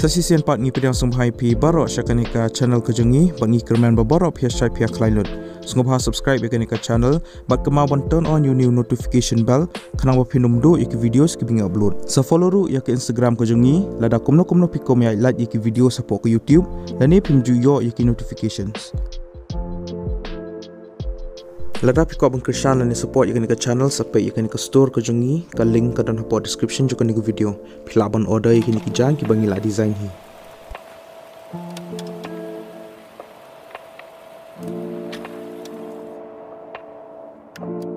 Tersisian part ni pedang sumhai pi barok syakaneka channel kejengi bagi kerman barok pihak syai pihak lainut. Sungguh subscribe yakaneka channel bat kemawan turn on your new notification bell kanang pinum do iki video skibing upload. Sa follow ru yake Instagram kejengi lada komno pi kom ya like iki video support ke YouTube dan ni pinju yo iki notifications. Lada piko abang Krishan lani support yakaneka channel sampai yakaneka store kejengi ka link ka dan hapot description juga ni video. Pilaban order yakaneka jang ki bangi la design hi.